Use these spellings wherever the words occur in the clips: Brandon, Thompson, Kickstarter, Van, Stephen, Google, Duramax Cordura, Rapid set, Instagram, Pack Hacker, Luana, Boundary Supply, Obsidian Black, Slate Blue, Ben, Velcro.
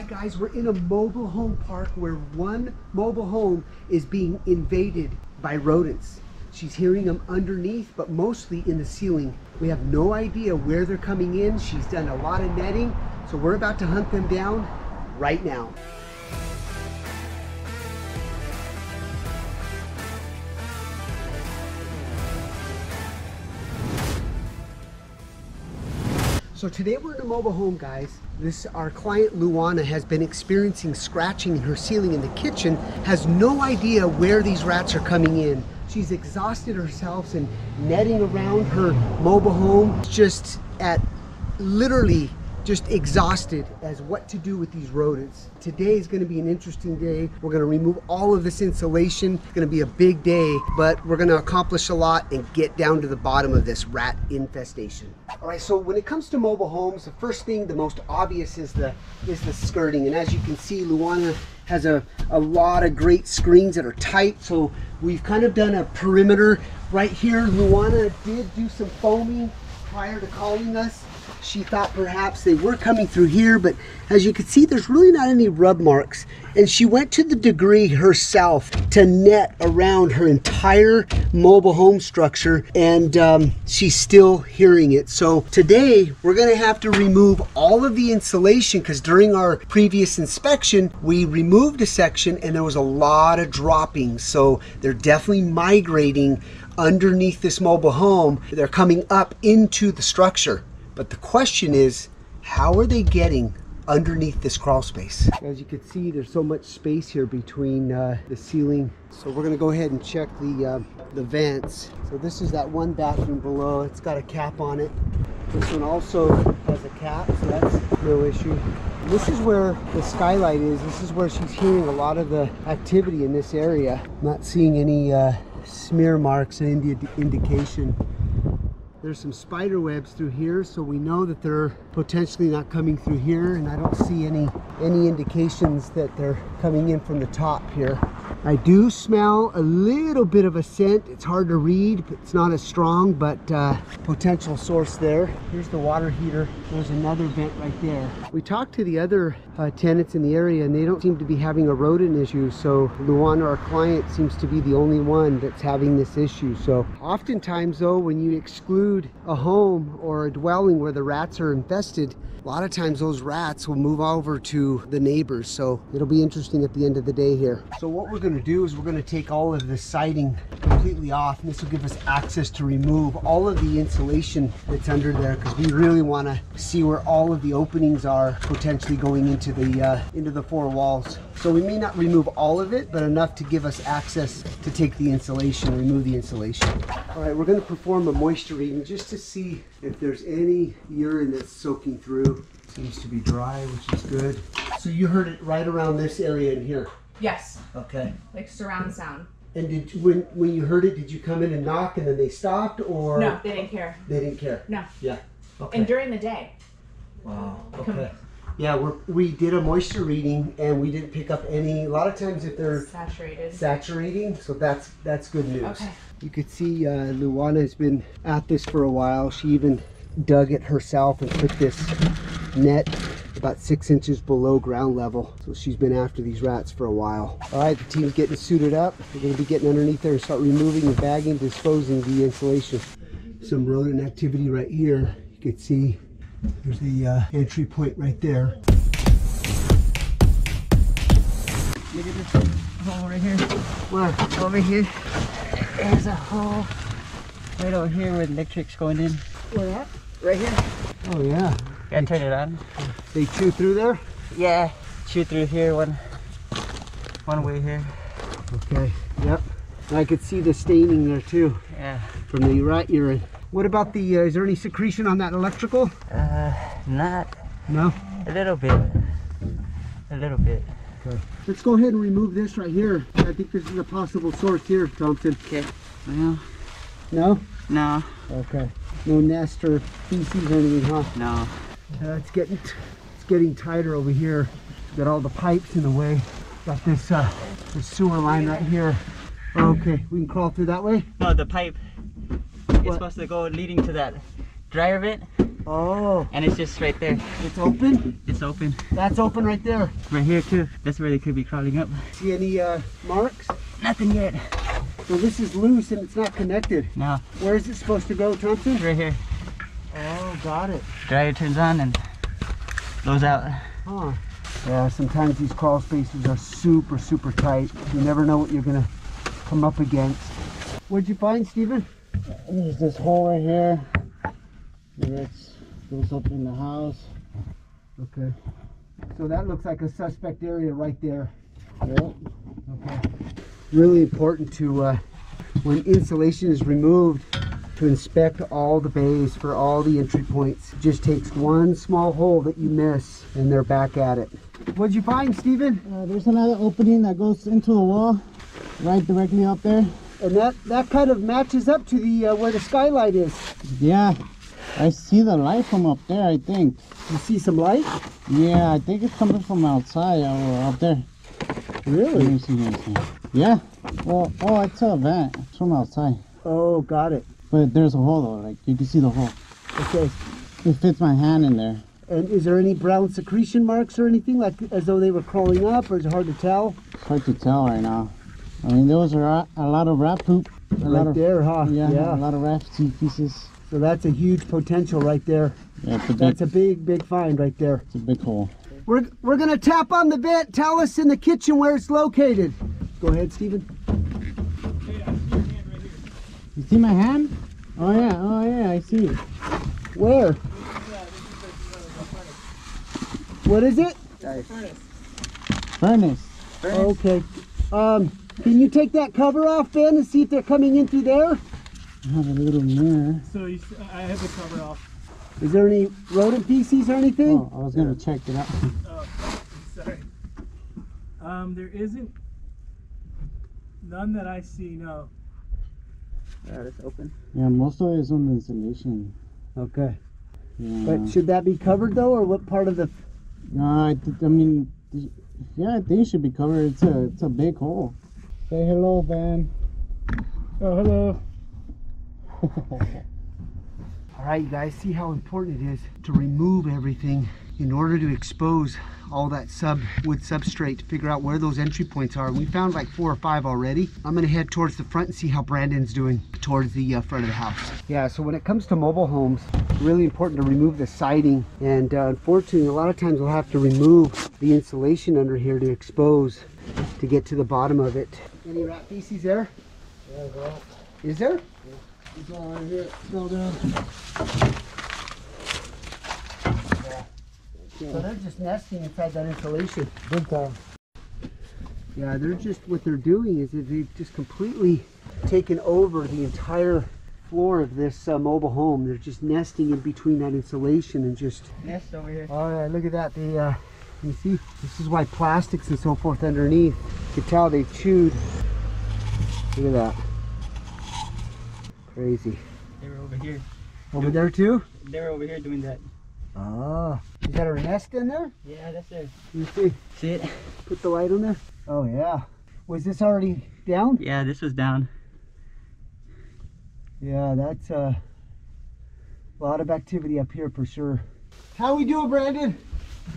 right, guys, we're in a mobile home park where one mobile home is being invaded by rodents. She's hearing them underneath, but mostly in the ceiling. We have no idea where they're coming in. She's done a lot of netting, so we're about to hunt them down right now. So today we're in a mobile home, guys. Our client Luana has been experiencing scratching in her ceiling in the kitchen, has no idea where these rats are coming in. She's exhausted herself and netting around her mobile home, literally just exhausted as what to do with these rodents. Today is gonna be an interesting day. We're gonna remove all of this insulation. It's gonna be a big day, but we're gonna accomplish a lot and get down to the bottom of this rat infestation. All right, so when it comes to mobile homes, the first thing, the most obvious is the skirting. And as you can see, Luana has a lot of great screens that are tight. So we've kind of done a perimeter right here. Luana did do some foaming prior to calling us. She thought perhaps they were coming through here, but as you can see, there's really not any rub marks. And she went to the degree herself to net around her entire mobile home structure, and she's still hearing it. So today, we're gonna have to remove all of the insulation, because during our previous inspection, we removed a section and there was a lot of droppings. So they're definitely migrating underneath this mobile home. They're coming up into the structure. But the question is, how are they getting underneath this crawl space? As you can see, there's so much space here between the ceiling. So we're gonna go ahead and check the vents. So this is that one bathroom below. It's got a cap on it. This one also has a cap, so that's no issue. This is where the skylight is. This is where she's hearing a lot of the activity in this area. Not seeing any smear marks, any indication. There's some spider webs through here, so we know that they're potentially not coming through here, and I don't see any indications that they're coming in from the top here. I do smell a little bit of a scent. It's hard to read, but it's not as strong, but potential source there. Here's the water heater. There's another vent right there. We talked to the other tenants in the area, and they don't seem to be having a rodent issue, so Luana, our client, seems to be the only one that's having this issue. So oftentimes, though, when you exclude a home or a dwelling where the rats are infested, a lot of times those rats will move over to the neighbors, so it'll be interesting at the end of the day here. So what we're going to do is we're going to take all of this siding completely off, and this will give us access to remove all of the insulation that's under there, because we really want to see where all of the openings are potentially going into the four walls. So we may not remove all of it, but enough to give us access to take the insulation, remove the insulation. All right, we're going to perform a moisture reading just to see if there's any urine that's soaking through. Seems to be dry, which is good. So you heard it right around this area in here? Yes. Okay. Like surround sound. And when you heard it, did you come in and knock and then they stopped, or? No, they didn't care. They didn't care? No. Yeah. Okay. And during the day. Wow. Okay. Yeah, we did a moisture reading and we didn't pick up any. A lot of times if they're saturating, so that's good news. Okay. You could see Luana has been at this for a while. She even dug it herself and put this net about 6 inches below ground level. So she's been after these rats for a while. All right, the team's getting suited up. We're gonna be getting underneath there and start removing and bagging, disposing the insulation. Some rodent activity right here. You could see there's the entry point right there. Look at this hole right here. Where? Over here. There's a hole right over here where the electric's going in. Where that? Right here. Oh yeah. Gotta turn it on. They chew through there? Yeah. Chew through here one way here. Okay. Yep. And I could see the staining there too. Yeah. From the rat urine. What about the, is there any secretion on that electrical? Not. No? A little bit. A little bit. Okay. Let's go ahead and remove this right here. I think this is a possible source here, Thompson. Okay. Well. No? No. Okay. No nest or feces or anything, huh? No. It's getting tighter over here. Got all the pipes in the way. Got this, this sewer line right here. Okay. We can crawl through that way? No, the pipe. It's supposed to go leading to that dryer vent. Oh. And it's just right there. It's open? It's open. That's open right there. Right here too. That's where they could be crawling up. See any marks? Nothing yet. So this is loose and it's not connected. No. Where is it supposed to go, Thompson? Right here. Oh, got it. Dryer turns on and blows out. Huh. Yeah, sometimes these crawl spaces are super, super tight. You never know what you're gonna come up against. What'd you find, Stephen? There's this hole right here. It goes up in the house. Okay. So that looks like a suspect area right there. Yep. Okay. Really important to, when insulation is removed, to inspect all the bays for all the entry points. It just takes one small hole that you miss and they're back at it. What'd you find, Stephen? There's another opening that goes into the wall, right directly up there. And that kind of matches up to the where the skylight is. Yeah, I see the light from up there, I think. You see some light? Yeah, I think it's coming from outside or up there. Really? Let me see, Yeah, well, oh, it's a vent. It's from outside. Oh, got it. But there's a hole though, like you can see the hole. Okay. It fits my hand in there. And is there any brown secretion marks or anything, like as though they were crawling up, or is it hard to tell? It's hard to tell right now. I mean, there was a lot of rat poop. Right there, huh? Yeah, yeah, a lot of rat seed pieces. So that's a huge potential right there. Yeah, that's a big, big find right there. It's a big hole. We're gonna tap on the vent. Tell us in the kitchen where it's located. Go ahead, Stephen. You see my hand? Oh yeah, I see it. Where? What is it? Furnace. Furnace. Okay. Can you take that cover off, Ben, and see if they're coming in through there? I have a little mirror. So I have the cover off. Is there any rodent feces or anything? Oh, I was gonna check it out. Oh, sorry. There isn't. None that I see, no. That is open. Yeah, most of it is on the insulation. Okay. Yeah. But should that be covered though, or what part of the? No, I mean, yeah, I think it should be covered. It's a big hole. Say hello, Van. Oh, hello. All right, you guys, see how important it is to remove everything in order to expose all that wood substrate to figure out where those entry points are. We found like 4 or 5 already. I'm gonna head towards the front and see how Brandon's doing towards the front of the house. Yeah, so when it comes to mobile homes, really important to remove the siding. And unfortunately, a lot of times we'll have to remove the insulation under here to expose, to get to the bottom of it. Any rat feces there? Yeah, well. Is there? Yeah. It's all right here, it fell down. So they're just nesting inside that insulation. Big time. Yeah, they're just, what they're doing is they've just completely taken over the entire floor of this mobile home. They're just nesting in between that insulation and just... Nest over here. All right, look at that. They, you see, this is why plastics and so forth underneath. You can tell they chewed. Look at that. Crazy. They were over here. Over there too? They were over here doing that. Ah, is that her nest in there? Yeah, that's it. You see? See it? Put the light on there. Oh yeah. Was this already down? Yeah, this was down. Yeah, that's a lot of activity up here for sure. How we doing, Brandon?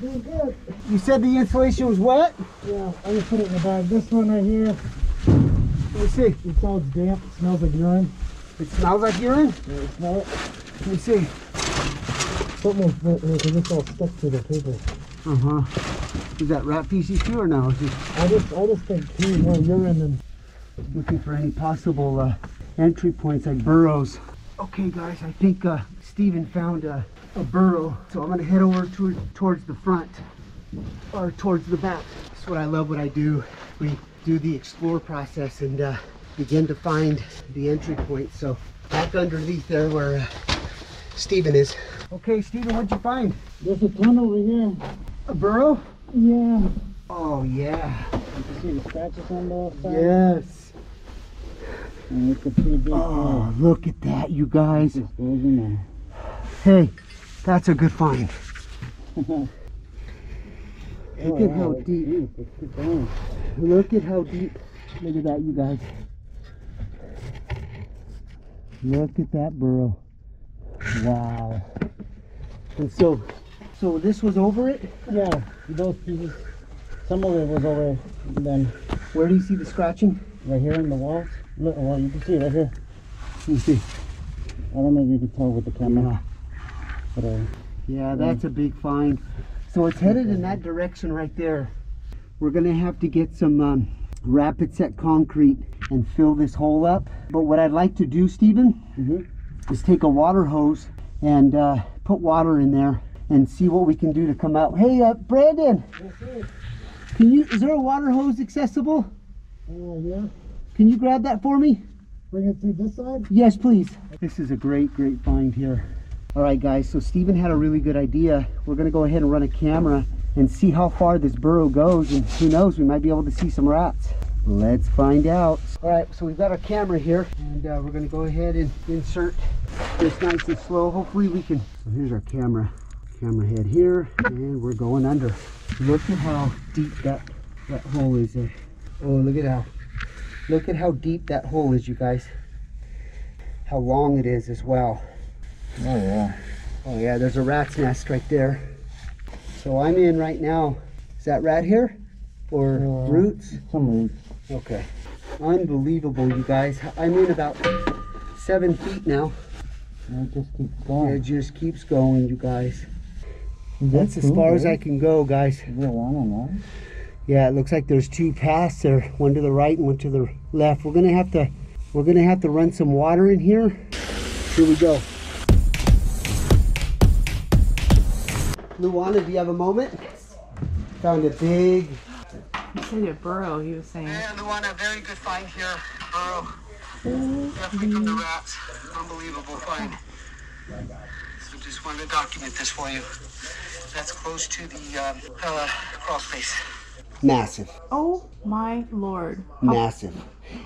Doing good. You said the insulation was wet? Yeah, I just put it in the bag. This one right here. Let me see. It's all damp. It smells like urine. It smells like urine? Yeah, I smell it. Let me see. Something that's all stuck to the paper. Is that rat feces too or no? I just think he's more urine and looking for any possible entry points like burrows. Okay guys, I think Stephen found a burrow. So I'm gonna head over towards the front or towards the back. That's what I love when I do. We do the explore process and begin to find the entry point. So back underneath there where Stephen is. Okay, Stephen, what'd you find? There's a tunnel over here. A burrow? Yeah. Oh, yeah. You can see the scratches on the outside. Yes. And it's a pretty big hole. Look at that, you guys. It just goes in there. Hey, that's a good find. Look at how deep. Look at how deep. Look at that, you guys. Look at that burrow. Wow. And so this was over it? Yeah, those pieces, some of it was over it. And then where do you see the scratching? Right here in the walls. Look, well, you can see it right here. Let me see. I don't know if you can tell with the camera. Yeah, but, yeah, that's a big find. So it's headed in that direction right there. We're gonna have to get some rapid set concrete and fill this hole up. But what I'd like to do, Stephen, is take a water hose and put water in there and see what we can do to come out. Hey, Brandon, can you? Is there a water hose accessible? Yeah. Can you grab that for me? Bring it through this side? Yes, please. This is a great find here. All right, guys, so Stephen had a really good idea. We're gonna go ahead and run a camera and see how far this burrow goes, and who knows, we might be able to see some rats. Let's find out. All right, so we've got our camera here, and we're gonna go ahead and insert this nice and slow. Hopefully we can, so here's our camera head here, and we're going under. Look at how deep that hole is there. Oh, look at how deep that hole is, you guys. How long it is as well. Oh yeah. Oh yeah, there's a rat's nest right there. So I'm in right now. Is that rat here? Or roots? Some roots. Okay. Unbelievable, you guys. I'm in about 7 feet now. And it just keeps going. It just keeps going, you guys. That's as far as I can go, guys. Is there one or not? Yeah, it looks like there's two paths there, one to the right and one to the left. We're gonna have to run some water in here. Here we go. Luana, do you have a moment? Yes. Found a big... You said a burrow, he was saying. Yeah, Luana, very good find here, burrow. Definitely from the rats. Unbelievable find. So just wanted to document this for you. That's close to the crawl space. Massive. Oh my Lord. Massive.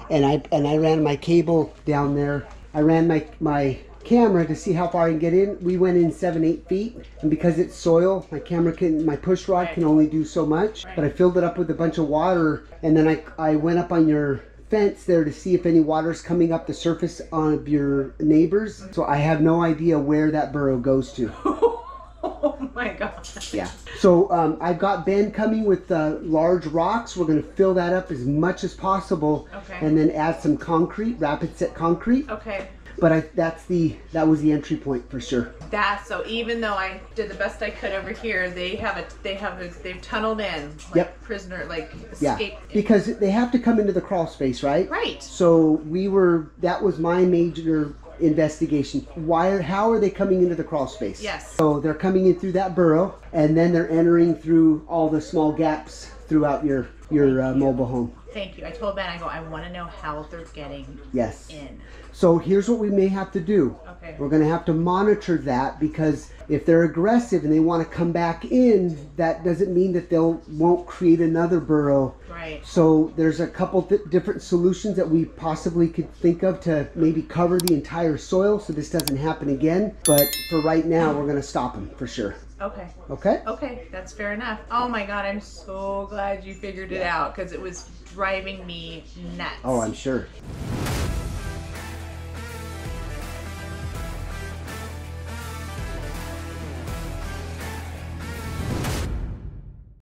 And I ran my cable down there. I ran my camera to see how far I can get in. We went in 7-8 feet, and because it's soil, my push rod can only do so much. But I filled it up with a bunch of water, and then I went up on your fence there to see if any water's coming up the surface of your neighbors. So I have no idea where that burrow goes to. Oh my God. Yeah. So I've got Ben coming with large rocks. We're going to fill that up as much as possible. Okay. And then add some concrete, rapid set concrete. Okay. But that was the entry point for sure. So even though I did the best I could over here, they've tunneled in. Like, yep. Prisoner, like escape. Yeah. Because they have to come into the crawl space, right? Right. So that was my major investigation. How are they coming into the crawl space? Yes. So they're coming in through that burrow, and then they're entering through all the small gaps throughout your mobile home. Thank you. I told Ben, I go, I want to know how they're getting in. So here's what we may have to do. Okay. We're going to have to monitor that, because if they're aggressive and they want to come back in, that doesn't mean that they won't create another burrow. Right. So there's a couple different solutions that we possibly could think of to maybe cover the entire soil so this doesn't happen again. But for right now, we're going to stop them for sure. Okay. Okay? Okay. That's fair enough. Oh my God, I'm so glad you figured it out, because it was driving me nuts. Oh, I'm sure.